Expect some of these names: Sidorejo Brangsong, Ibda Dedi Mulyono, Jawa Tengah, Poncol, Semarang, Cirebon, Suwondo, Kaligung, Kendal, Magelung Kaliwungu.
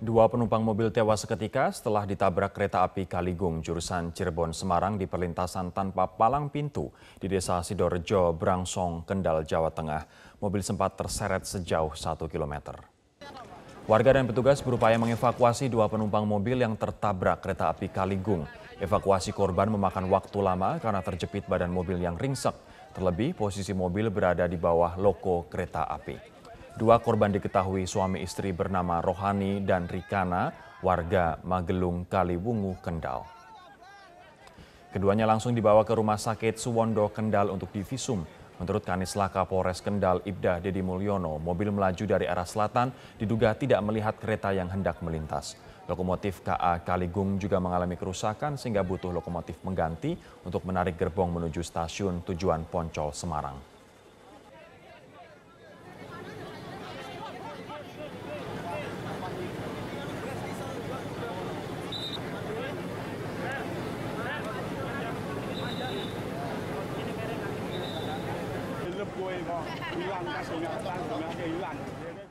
Dua penumpang mobil tewas seketika setelah ditabrak kereta api Kaligung jurusan Cirebon Semarang di perlintasan tanpa palang pintu di desa Sidorejo Brangsong, Kendal, Jawa Tengah. Mobil sempat terseret sejauh 1 km. Warga dan petugas berupaya mengevakuasi dua penumpang mobil yang tertabrak kereta api Kaligung. Evakuasi korban memakan waktu lama karena terjepit badan mobil yang ringsek. Terlebih posisi mobil berada di bawah loko kereta api. Dua korban diketahui suami istri bernama Rohani dan Rikana, warga Magelung Kaliwungu, Kendal. Keduanya langsung dibawa ke rumah sakit Suwondo, Kendal untuk divisum. Menurut Kanislak Kapolres Kendal, Ibda Dedi Mulyono, mobil melaju dari arah selatan diduga tidak melihat kereta yang hendak melintas. Lokomotif KA Kaligung juga mengalami kerusakan sehingga butuh lokomotif pengganti untuk menarik gerbong menuju stasiun tujuan Poncol, Semarang. Hilang, hilang, hilang.